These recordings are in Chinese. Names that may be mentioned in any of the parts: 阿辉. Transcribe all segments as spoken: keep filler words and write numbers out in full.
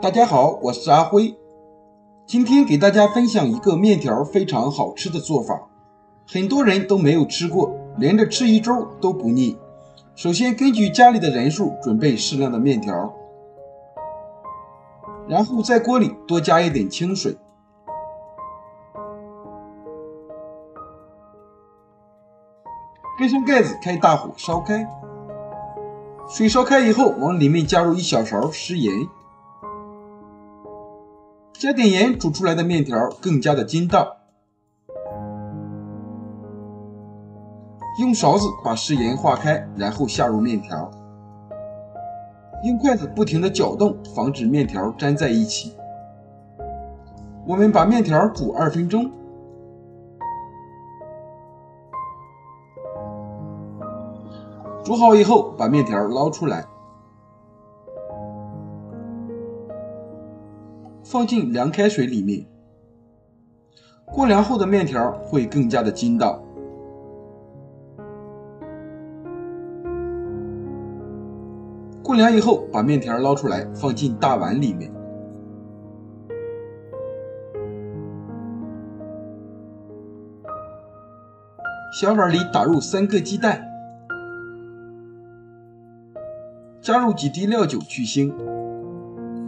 大家好，我是阿辉，今天给大家分享一个面条非常好吃的做法，很多人都没有吃过，连着吃一周都不腻。首先根据家里的人数准备适量的面条，然后在锅里多加一点清水，盖上盖子，开大火烧开。水烧开以后，往里面加入一小勺食盐。加点盐，煮出来的面条更加的筋道。用勺子把食盐化开，然后下入面条，用筷子不停的搅动，防止面条粘在一起。我们把面条煮二分钟。煮好以后，把面条捞出来，放进凉开水里面。过凉后的面条会更加的筋道。过凉以后，把面条捞出来，放进大碗里面。小碗里打入三个鸡蛋，加入几滴料酒去腥。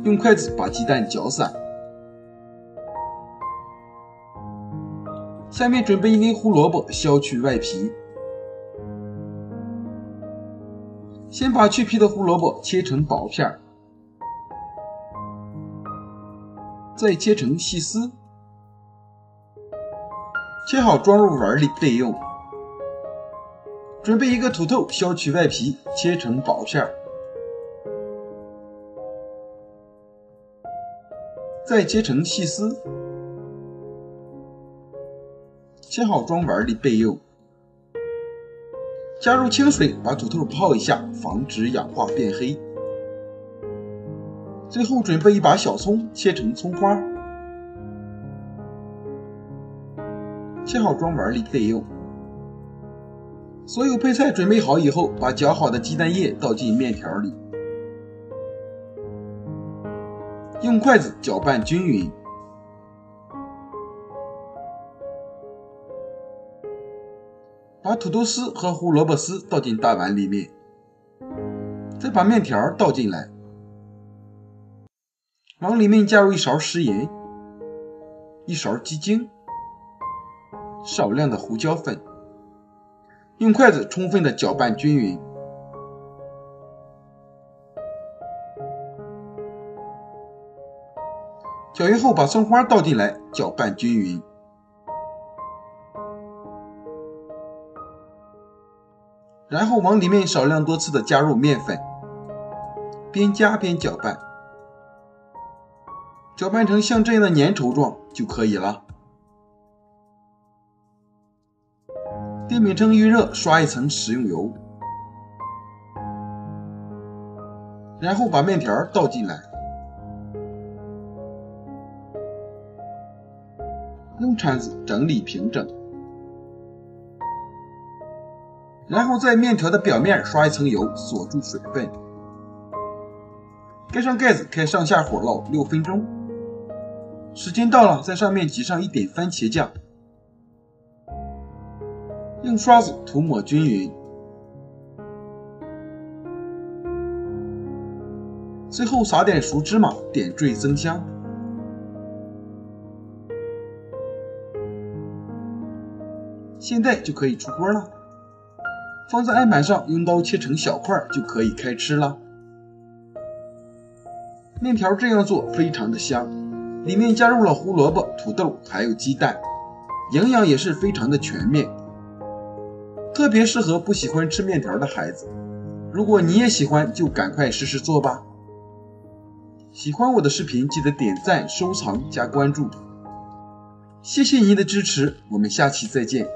用筷子把鸡蛋搅散。下面准备一根胡萝卜，削去外皮。先把去皮的胡萝卜切成薄片，再切成细丝。切好装入碗里备用。准备一个土豆，削去外皮，切成薄片。再切成细丝，切好装碗里备用。加入清水，把土豆泡一下，防止氧化变黑。最后准备一把小葱，切成葱花，切好装碗里备用。所有配菜准备好以后，把搅好的鸡蛋液倒进面条里。用筷子搅拌均匀，把土豆丝和胡萝卜丝倒进大碗里面，再把面条倒进来，往里面加入一勺食盐，一勺鸡精，少量的胡椒粉，用筷子充分的搅拌均匀。搅匀后，把葱花倒进来，搅拌均匀。然后往里面少量多次的加入面粉，边加边搅拌，搅拌成像这样的粘稠状就可以了。电饼铛预热，刷一层食用油，然后把面条倒进来。用铲子整理平整，然后在面条的表面刷一层油，锁住水分。盖上盖子，开上下火烙六分钟。时间到了，在上面挤上一点番茄酱，用刷子涂抹均匀。最后撒点熟芝麻，点缀增香。现在就可以出锅了，放在案板上，用刀切成小块就可以开吃了。面条这样做非常的香，里面加入了胡萝卜、土豆还有鸡蛋，营养也是非常的全面，特别适合不喜欢吃面条的孩子。如果你也喜欢，就赶快试试做吧。喜欢我的视频，记得点赞、收藏、加关注。谢谢您的支持，我们下期再见。